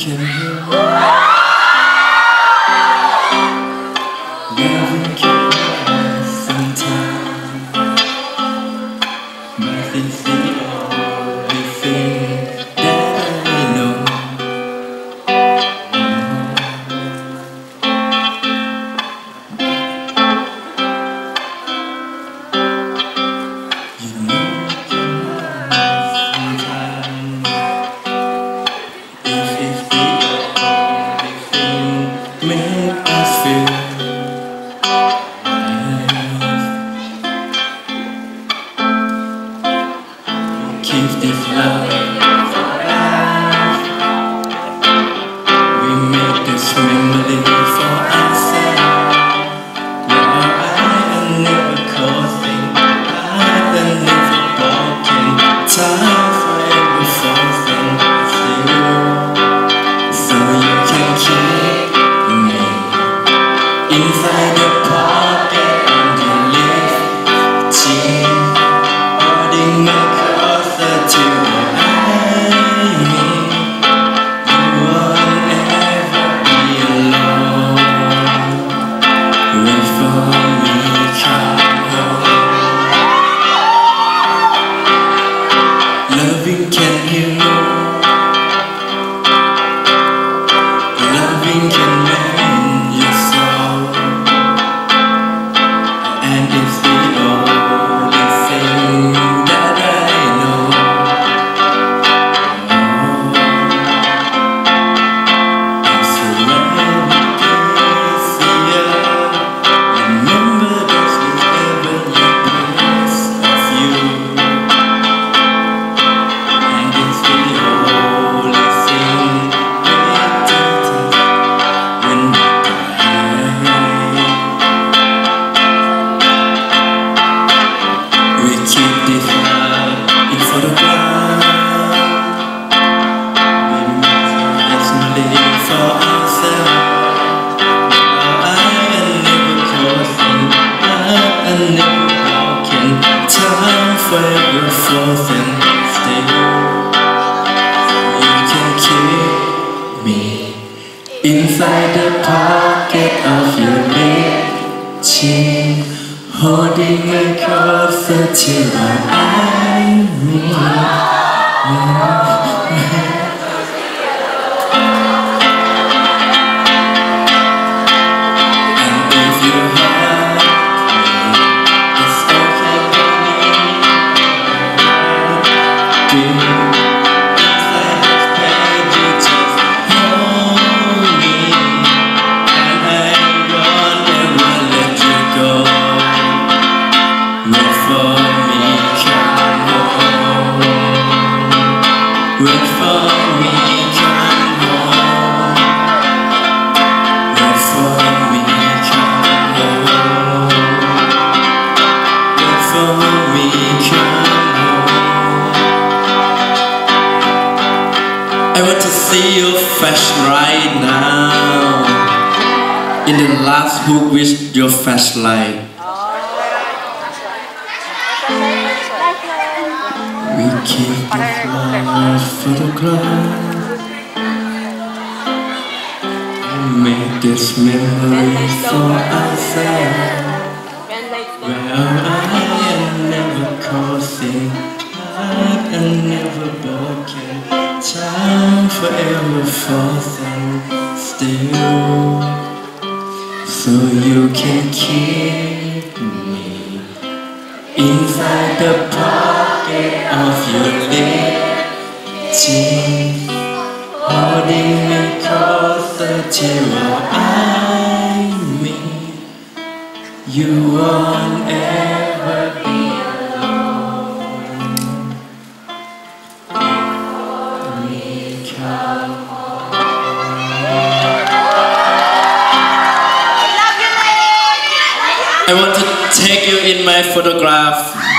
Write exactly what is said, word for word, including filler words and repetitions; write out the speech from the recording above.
can hear me. Never can hear sometimes. Nothing think or we think that I know. You know keep this love alive. We make this memory for ourselves. Now I have never caused it. I have never broken. Time forever falls in you. So you can keep me inside your pocket and your lips. Cheek holding my forever flows and stay. You can keep me inside the pocket of your big cheek, holding me closer to my eyes. I want to see you fresh right now. In the last hook with your flashlight. We keep the flower for the cloud. We make this memory for ourselves. Well, I am never causing, I am never broken. Time forever falls and still. So you can keep me inside the pocket of your lips, holding me closer till I mean you won't ever be I want to take you in my photograph.